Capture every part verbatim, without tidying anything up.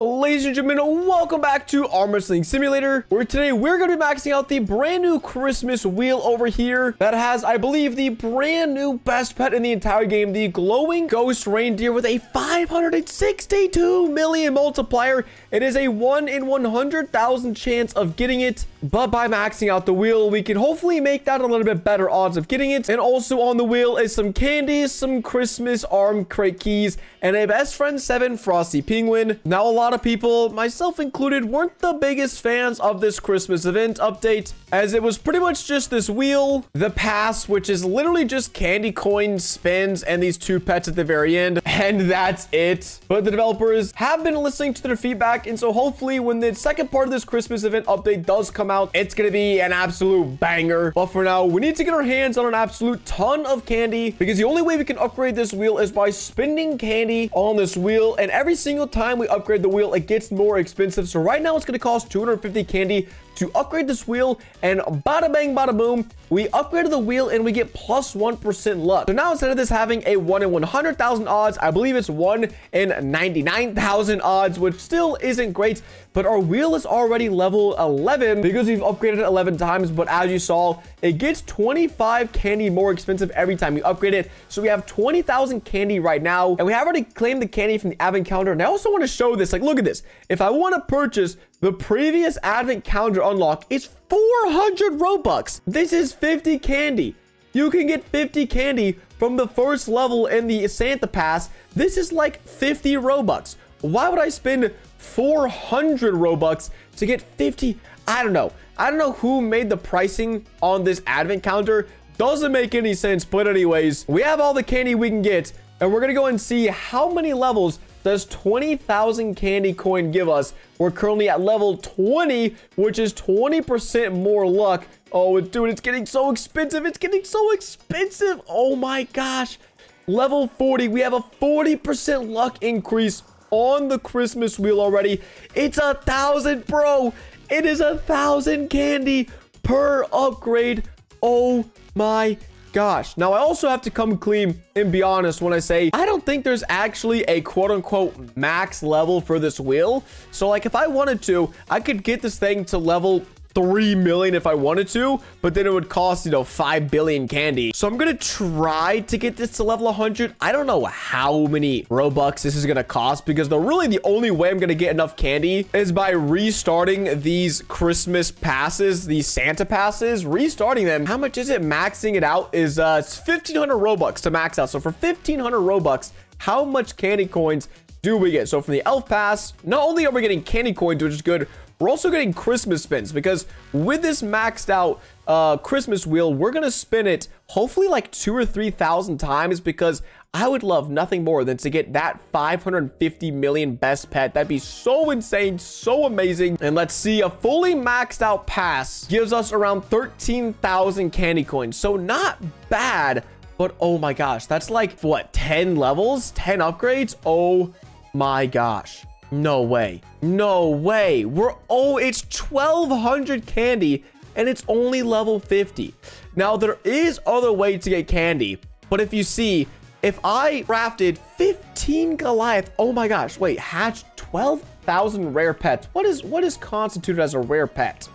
Ladies and gentlemen, welcome back to Arm Wrestling Simulator, where today we're going to be maxing out the brand new Christmas wheel over here that has, I believe, the brand new best pet in the entire game, the glowing ghost reindeer with a five hundred sixty-two million multiplier. It is a one in one hundred thousand chance of getting it, but by maxing out the wheel, we can hopefully make that a little bit better odds of getting it. And also on the wheel is some candies, some Christmas arm crate keys, and a best friend seven Frosty penguin. Now, a lot of people, myself included, weren't the biggest fans of this Christmas event update, as it was pretty much just this wheel, the pass, which is literally just candy coin spins, and these two pets at the very end, and that's it. But the developers have been listening to their feedback, and so hopefully when the second part of this Christmas event update does come out, it's gonna be an absolute banger. But for now, we need to get our hands on an absolute ton of candy, because the only way we can upgrade this wheel is by spending candy on this wheel, and every single time we upgrade the wheel, it gets more expensive. So right now it's going to cost two hundred fifty candy to upgrade this wheel, and bada bang bada boom, we upgraded the wheel and we get plus one percent luck. So now, instead of this having a one in one hundred thousand odds, I believe it's one in ninety-nine thousand odds, which still isn't great, but our wheel is already level eleven because we've upgraded it eleven times. But as you saw, it gets twenty-five candy more expensive every time we upgrade it, so we have twenty thousand candy right now, and we have already claimed the candy from the advent calendar. And I also want to show this, like, look at this. If I want to purchase the previous advent calendar unlock, it's four hundred Robux. This is fifty candy. You can get fifty candy from the first level in the Santa pass. This is like fifty Robux. Why would I spend four hundred Robux to get fifty? I don't know. I don't know who made the pricing on this advent calendar. Doesn't make any sense. But anyways, we have all the candy we can get, and we're going to go and see how many levels does twenty thousand candy coin give us. We're currently at level twenty, which is twenty percent more luck. Oh, dude, it's getting so expensive. It's getting so expensive. Oh my gosh. Level forty. We have a forty percent luck increase on the Christmas wheel already. It's a thousand, bro. It is a thousand candy per upgrade. Oh my gosh. Gosh. Now, I also have to come clean and be honest when I say I don't think there's actually a quote-unquote max level for this wheel. So, like, if I wanted to, I could get this thing to level three million if I wanted to, but then it would cost, you know, five billion candy. So I'm gonna try to get this to level one hundred. I don't know how many Robux this is gonna cost, because the really the only way I'm gonna get enough candy is by restarting these Christmas passes, these Santa passes, restarting them. How much is it? Maxing it out is uh it's fifteen hundred Robux to max out. So for fifteen hundred Robux, how much candy coins do we get? So from the elf pass, not only are we getting candy coins, which is good, we're also getting Christmas spins, because with this maxed out uh Christmas wheel, we're gonna spin it hopefully like two or three thousand times, because I would love nothing more than to get that five hundred fifty million best pet. That'd be so insane, so amazing. And let's see, a fully maxed out pass gives us around thirteen thousand candy coins, so not bad. But oh my gosh, that's like what, ten levels, ten upgrades? Oh my gosh. No way. No way. We're, oh, it's twelve hundred candy, and it's only level fifty. Now, there is other way to get candy, but if you see, if I crafted fifteen Goliath, oh my gosh, wait, hatch twelve thousand rare pets. What is, what is constituted as a rare pet?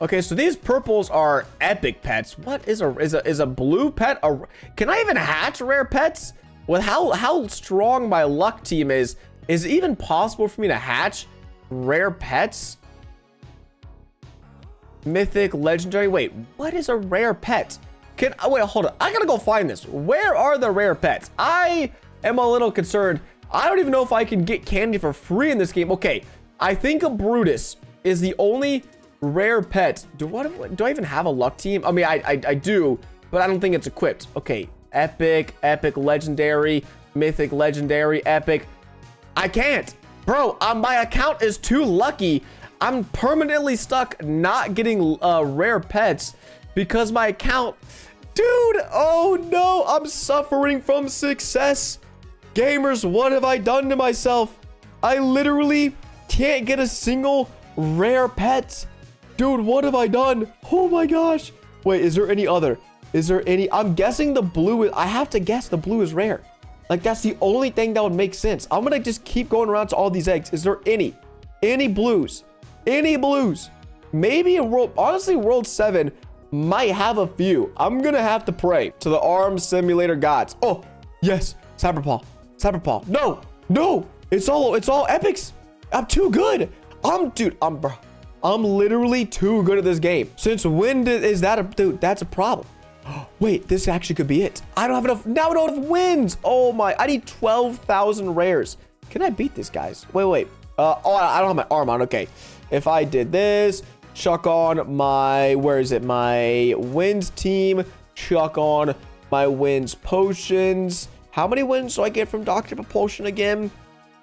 Okay, so these purples are epic pets. What is a, is a, is a blue pet? A, can I even hatch rare pets? With how, how strong my luck team is, is it even possible for me to hatch rare pets? Mythic, legendary. Wait, what is a rare pet? Can I, wait, hold on. I gotta go find this. Where are the rare pets? I am a little concerned. I don't even know if I can get candy for free in this game. Okay, I think a Brutus is the only rare pet. Do what? Do I even have a luck team? I mean, I, I, I do, but I don't think it's equipped. Okay, epic, epic, legendary, mythic, legendary, epic. I can't, bro. Uh, my account is too lucky. I'm permanently stuck not getting uh, rare pets because my account, dude. Oh no, I'm suffering from success. Gamers, what have I done to myself? I literally can't get a single rare pet, dude. What have I done? Oh my gosh. Wait, is there any other? Is there any? I'm guessing the blue is. I have to guess the blue is rare. Like, that's the only thing that would make sense. I'm gonna just keep going around to all these eggs. Is there any? Any blues? Any blues? Maybe in world, honestly, world seven might have a few. I'm gonna have to pray to the arm simulator gods. Oh, yes. Cyberpaw. Cyberpaw. No, no. It's all, it's all epics. I'm too good. I'm, dude, I'm, bro, I'm literally too good at this game. Since when did, is that a, dude, that's a problem. Wait, this actually could be it. I don't have enough. Now I don't have wins. Oh my, I need twelve thousand rares. Can I beat this, guys? Wait, wait. Uh, oh, I don't have my arm on. Okay. If I did this, chuck on my, where is it? My wins team, chuck on my wins potions. How many wins do I get from Doctor Propulsion again?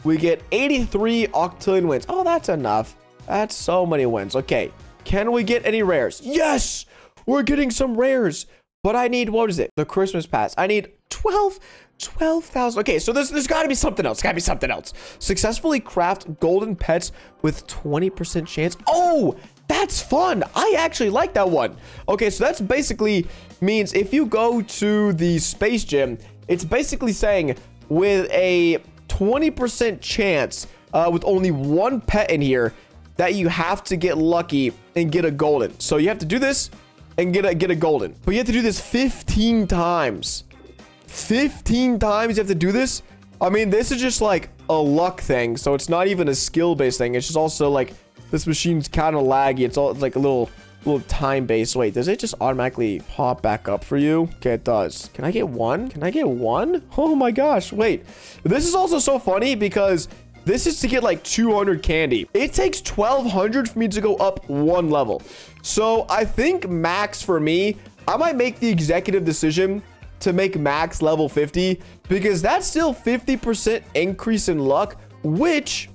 We get eighty-three octillion wins. Oh, that's enough. That's so many wins. Okay. Can we get any rares? Yes, we're getting some rares. But I need, what is it? The Christmas pass. I need twelve, twelve thousand. Okay, so there's, there's gotta be something else. Gotta be something else. Successfully craft golden pets with twenty percent chance. Oh, that's fun. I actually like that one. Okay, so that's basically means if you go to the space gym, it's basically saying with a twenty percent chance uh, with only one pet in here that you have to get lucky and get a golden. So you have to do this and get a get a golden, but you have to do this fifteen times fifteen times. You have to do this. I mean, this is just like a luck thing, so it's not even a skill based thing. It's just also like this machine's kind of laggy. It's all, it's like a little little time based. Wait, does it just automatically pop back up for you? Okay, it does. Can I get one? Can I get one? Oh my gosh, wait, this is also so funny because this is to get like two hundred candy. It takes twelve hundred for me to go up one level. So I think max for me, I might make the executive decision to make max level fifty, because that's still fifty percent increase in luck, which,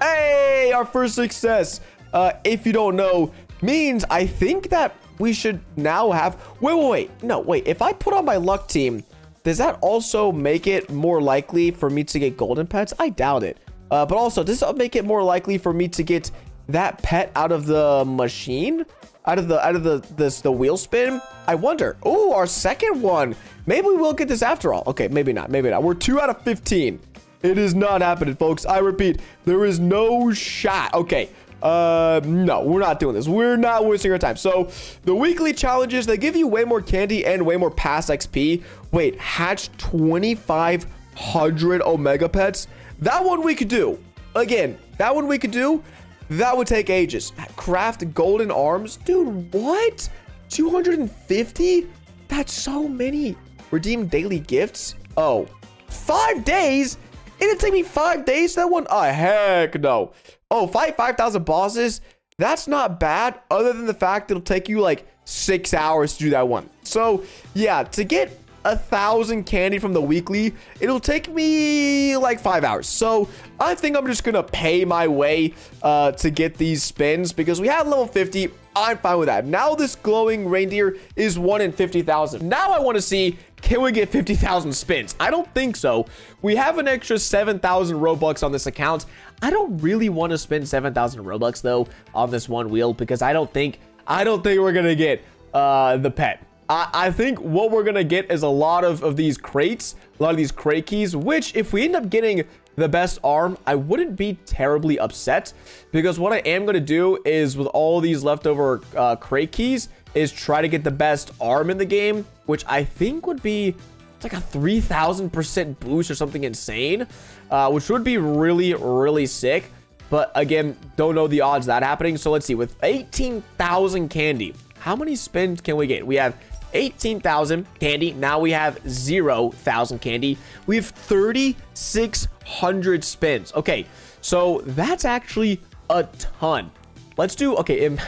hey, our first success. Uh, if you don't know, means I think that we should now have, wait, wait, wait, no, wait. If I put on my luck team, does that also make it more likely for me to get golden pets? I doubt it. Uh, but also, does it make it more likely for me to get that pet out of the machine? Out of the out of the this the wheel spin? I wonder. Oh, our second one. Maybe we will get this after all. Okay, maybe not. Maybe not. We're two out of fifteen. It is not happening, folks. I repeat, there is no shot. Okay. Uh, no, we're not doing this. We're not wasting our time. So the weekly challenges, they give you way more candy and way more pass X P. Wait, hatch twenty-five hundred Omega Pets. That one we could do. Again, that one we could do. That would take ages. Craft golden arms. Dude, what? two hundred fifty? That's so many. Redeem daily gifts. Oh, five days? It didn't take me five days. That one? Oh, heck no. Oh, fight five thousand bosses. That's not bad, other than the fact it'll take you like six hours to do that one. So yeah, to get a thousand candy from the weekly, it'll take me like five hours. So I think I'm just gonna pay my way uh, to get these spins, because we had level fifty. I'm fine with that. Now this glowing reindeer is one in fifty thousand. Now I want to see, can we get fifty thousand spins? I don't think so. We have an extra seven thousand Robux on this account. I don't really want to spend seven thousand Robux though on this one wheel, because I don't think, I don't think we're going to get uh, the pet. I, I think what we're going to get is a lot of, of these crates, a lot of these crate keys, which if we end up getting the best arm, I wouldn't be terribly upset, because what I am going to do is with all these leftover uh, crate keys is try to get the best arm in the game, which I think would be, it's like a three thousand percent boost or something insane, uh, which would be really, really sick. But again, don't know the odds of that happening. So let's see, with eighteen thousand candy, how many spins can we get? We have eighteen thousand candy. Now we have zero thousand candy. We have thirty-six hundred spins. Okay, so that's actually a ton. Let's do, okay, im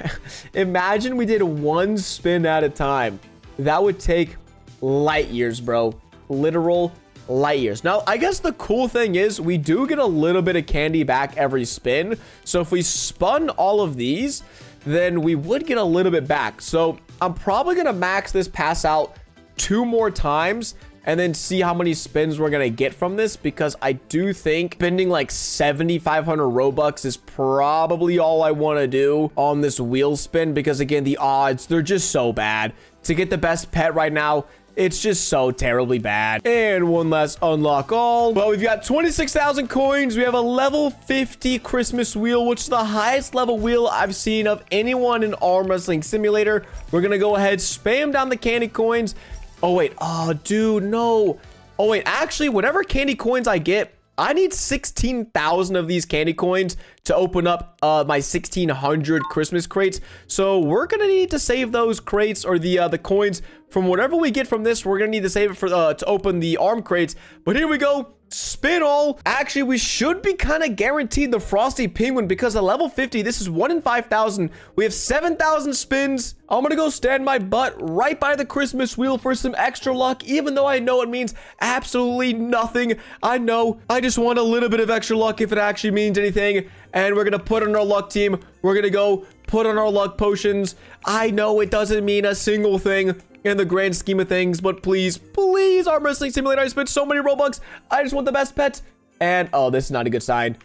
imagine we did one spin at a time. That would take light years, bro. Literal light years. Now, I guess the cool thing is we do get a little bit of candy back every spin. So if we spun all of these, then we would get a little bit back. So I'm probably going to max this pass out two more times and then see how many spins we're going to get from this, because I do think spending like seventy-five hundred Robux is probably all I want to do on this wheel spin, because again, the odds, they're just so bad. To get the best pet right now It's just so terribly bad. And one last unlock all. Well, we've got twenty-six thousand coins. We have a level fifty Christmas wheel, which is the highest level wheel I've seen of anyone in Arm Wrestling Simulator. We're going to go ahead, spam down the candy coins. Oh, wait. Oh, dude, no. Oh, wait. Actually, whatever candy coins I get, I need sixteen thousand of these candy coins to open up uh, my sixteen hundred Christmas crates. So we're going to need to save those crates, or the uh, the coins from whatever we get from this. We're going to need to save it for uh, to open the arm crates. But here we go. Spin all. Actually, we should be kind of guaranteed the Frosty Penguin, because at level fifty, this is one in five thousand. We have seven thousand spins. I'm going to go stand my butt right by the Christmas wheel for some extra luck, even though I know it means absolutely nothing. I know. I just want a little bit of extra luck if it actually means anything. And we're going to put on our luck team. We're going to go put on our luck potions. I know it doesn't mean a single thing in the grand scheme of things, but please, please, Arm Wrestling Simulator, I spent so many Robux. I just want the best pets. And, oh, this is not a good sign.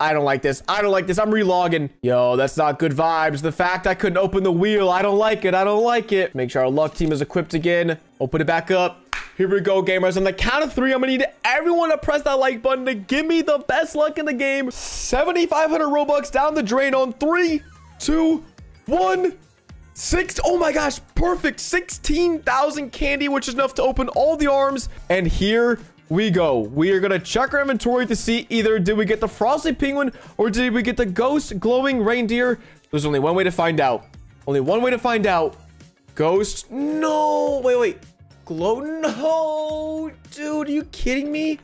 I don't like this. I don't like this. I'm relogging. Yo, that's not good vibes. The fact I couldn't open the wheel, I don't like it. I don't like it. Make sure our luck team is equipped again. Open it back up. Here we go, gamers. On the count of three, I'm going to need everyone to press that like button to give me the best luck in the game. seventy-five hundred Robux down the drain on three, two, one. Six, oh my gosh, perfect. sixteen thousand candy, which is enough to open all the arms. And here we go. We are going to check our inventory to see either did we get the Frosty Penguin or did we get the Ghost Glowing Reindeer. There's only one way to find out. Only one way to find out. Ghost, no, wait, wait. Glow, no, dude, are you kidding me?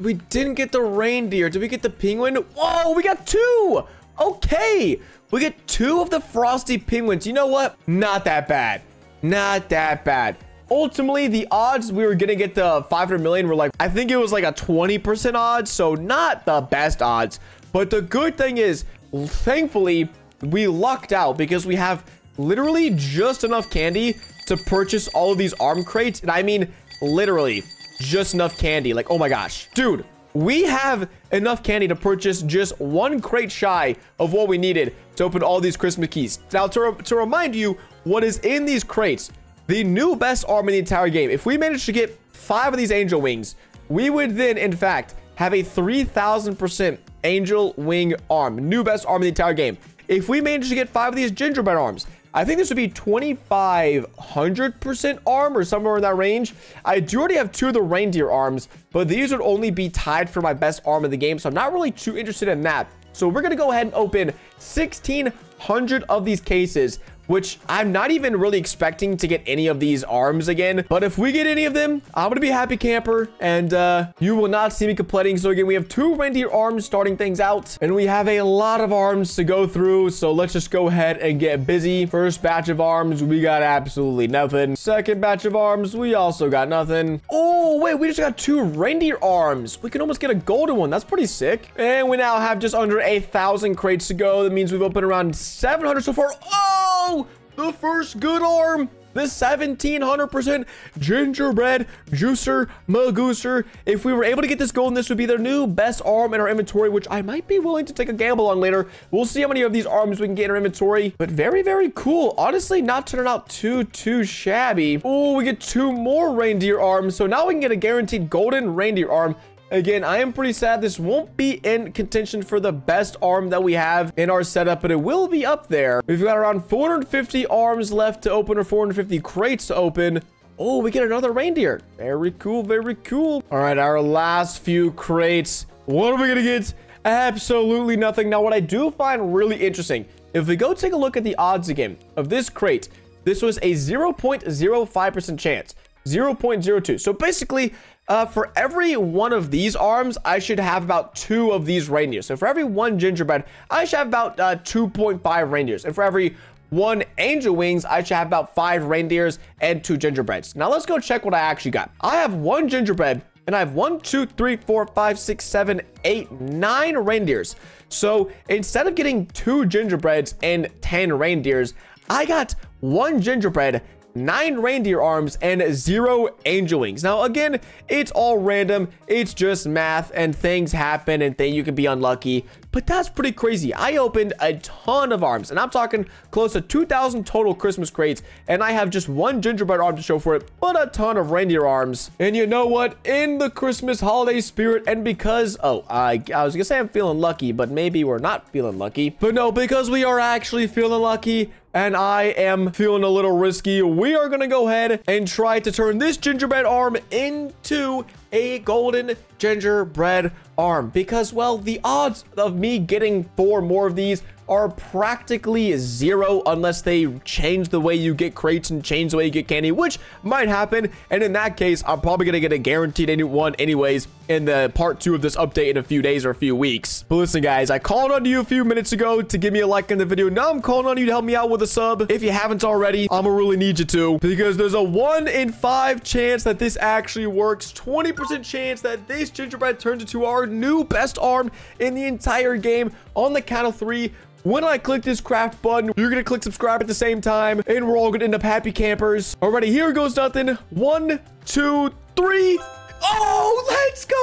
We didn't get the reindeer. Did we get the penguin? Whoa, we got two. Okay, we get two of the Frosty Penguins. You know what? Not that bad. Not that bad. Ultimately, the odds we were going to get the five hundred million were like, I think it was like a twenty percent odds. So not the best odds. But the good thing is, thankfully, we lucked out because we have literally just enough candy to purchase all of these arm crates. And I mean, literally just enough candy. Like, oh my gosh, dude. We have enough candy to purchase just one crate shy of what we needed to open all these Christmas keys. Now, to, re to remind you what is in these crates, the new best arm in the entire game. If we managed to get five of these angel wings, we would then, in fact, have a three thousand percent angel wing arm. New best arm in the entire game. If we managed to get five of these gingerbread arms, I think this would be twenty-five hundred percent arm or somewhere in that range. I do already have two of the reindeer arms, but these would only be tied for my best arm of the game. So I'm not really too interested in that. So we're going to go ahead and open sixteen hundred of these cases, which I'm not even really expecting to get any of these arms again. But if we get any of them, I'm going to be happy camper, and uh, you will not see me complaining. So again, we have two reindeer arms starting things out, and we have a lot of arms to go through. So let's just go ahead and get busy. First batch of arms, we got absolutely nothing. Second batch of arms, we also got nothing. Oh, wait, we just got two reindeer arms. We can almost get a golden one. That's pretty sick. And we now have just under a thousand crates to go. That means we've opened around seven hundred so far. Oh! The first good arm, the seventeen hundred percent gingerbread juicer magooser. If we were able to get this golden, this would be their new best arm in our inventory, which I might be willing to take a gamble on later. We'll see how many of these arms we can get in our inventory, but very, very cool. Honestly, not turning out too, too shabby. Oh, we get two more reindeer arms. So now we can get a guaranteed golden reindeer arm. Again, I am pretty sad this won't be in contention for the best arm that we have in our setup, but it will be up there. We've got around four hundred fifty arms left to open, or four hundred fifty crates to open. Oh, we get another reindeer. Very cool, very cool. All right, our last few crates. What are we going to get? Absolutely nothing. Now, what I do find really interesting, if we go take a look at the odds again of this crate, this was a zero point zero five percent chance. zero point zero two. So basically, uh, for every one of these arms, I should have about two of these reindeers. So for every one gingerbread, I should have about uh, two point five reindeers. And for every one angel wings, I should have about five reindeers and two gingerbreads. Now let's go check what I actually got. I have one gingerbread, and I have one, two, three, four, five, six, seven, eight, nine reindeers. So instead of getting two gingerbreads and ten reindeers, I got one gingerbread nine reindeer arms, and zero angel wings. Now, again, it's all random. It's just math, and things happen, and then you can be unlucky. But that's pretty crazy. I opened a ton of arms, and I'm talking close to two thousand total Christmas crates, and I have just one gingerbread arm to show for it, but a ton of reindeer arms. And you know what? In the Christmas holiday spirit, and because, oh, I, I was gonna say I'm feeling lucky, but maybe we're not feeling lucky. But no, because we are actually feeling lucky, and I am feeling a little risky, we are gonna go ahead and try to turn this gingerbread arm into a golden gingerbread arm, because, well, the odds of me getting four more of these are practically zero unless they change the way you get crates and change the way you get candy, which might happen. And in that case, I'm probably gonna get a guaranteed any one anyways in the part two of this update in a few days or a few weeks. But listen, guys, I called on you a few minutes ago to give me a like in the video. Now I'm calling on you to help me out with a sub. If you haven't already, I'm gonna really need you to, because there's a one in five chance that this actually works, twenty percent chance that this gingerbread turns into our new best arm in the entire game. On the count of three, when I click this craft button, you're going to click subscribe at the same time, and we're all going to end up happy campers. Alrighty, here goes nothing. One, two, three. Oh, let's go.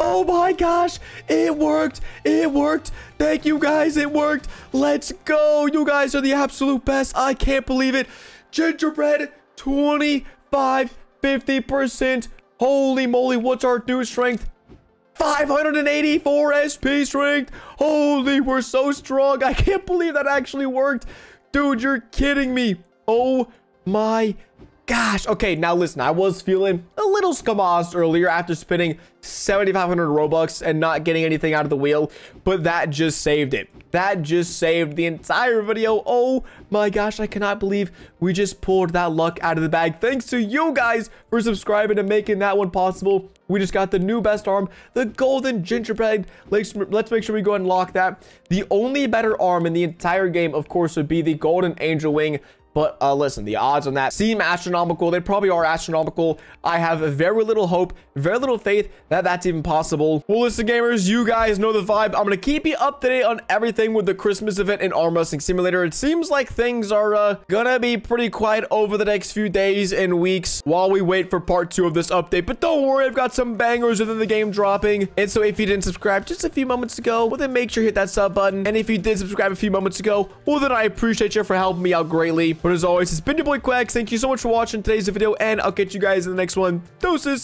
Oh my gosh. It worked. It worked. Thank you guys. It worked. Let's go. You guys are the absolute best. I can't believe it. Gingerbread, twenty-five, fifty percent. Holy moly. What's our new strength? five hundred eighty-four S P strength. Holy, we're so strong. I can't believe that actually worked. Dude, you're kidding me. Oh my gosh. Okay, now listen, I was feeling a little skamazed earlier after spinning seventy-five hundred Robux and not getting anything out of the wheel, but that just saved it. That just saved the entire video. Oh my gosh, I cannot believe we just pulled that luck out of the bag. Thanks to you guys for subscribing and making that one possible. We just got the new best arm, the golden gingerbread. Let's, let's make sure we go and lock that. The only better arm in the entire game, of course, would be the golden angel wing. But uh, listen, the odds on that seem astronomical. They probably are astronomical. I have very little hope, very little faith that that's even possible. Well, listen, gamers, you guys know the vibe. I'm going to keep you up to date on everything with the Christmas event in Arm Wrestling Simulator. It seems like things are uh, going to be pretty quiet over the next few days and weeks while we wait for part two of this update. But don't worry, I've got some bangers within the game dropping. And so if you didn't subscribe just a few moments ago, well, then make sure you hit that sub button. And if you did subscribe a few moments ago, well, then I appreciate you for helping me out greatly. But as always, it's been your boy Quacks. Thank you so much for watching today's video, and I'll catch you guys in the next one. Deuces!